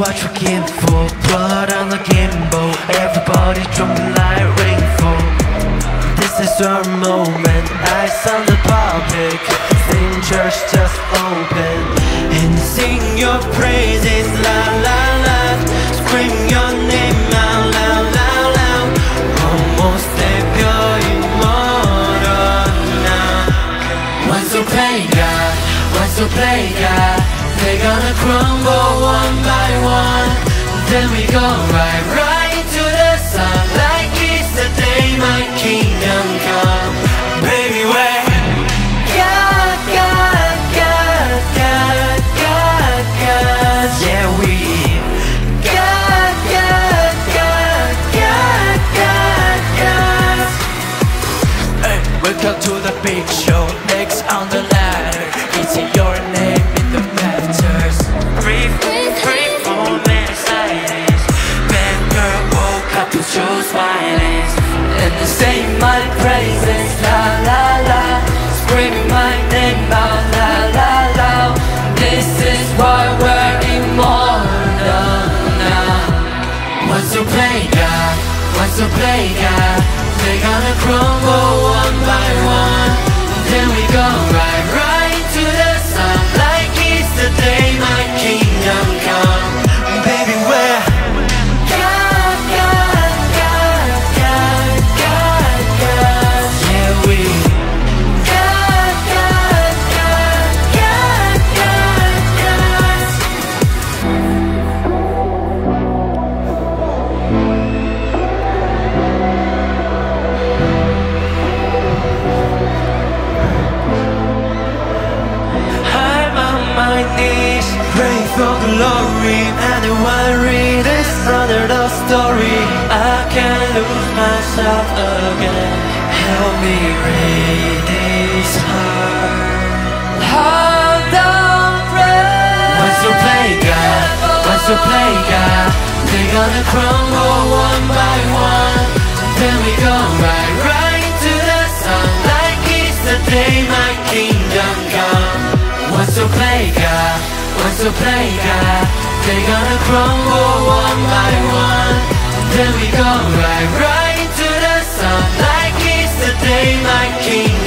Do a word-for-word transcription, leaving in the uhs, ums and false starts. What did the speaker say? what you came for. Blood on the gimbal, everybody drum the light rainfall. This is our moment, eyes on the public, sing church just open. And sing your praises loud, loud, loud. Scream your name out loud, loud, loud. Almost there, pure immortal now. Once you play God, once you play God, they're gonna crumble one by one. Then we go right, right to the sun, like it's the day my kingdom come. Baby, where? God, God, God, God, God, God, yeah we. God, God, God, God, God, God. Hey, welcome to the big show. Next on the ladder, it's your name in the matters. Three, three, four minutes silence. Bad girl woke up to choose violence. And they say my praises, la la la. Screaming my name out, la la la. This is why we're immortal now. Once you play God, once you play God, they're gonna crumble one by one. Then we go right, right to the sun, like it's the day my kingdom come. Baby, where? God, God, God, God, God, God, yeah we. God, God, God, God, God, God. My knees pray for glory, anyone read this other love story. I can't lose myself again. Help me read this heart. Heart don't break. Once you play God, once you play God, they're gonna crumble one by one. Then we go right, right to the sun, like it's the day my kingdom come. Once you play God, once you play God, they're gonna crumble one by one. Then we go right, right to the sun, like it's the day my king.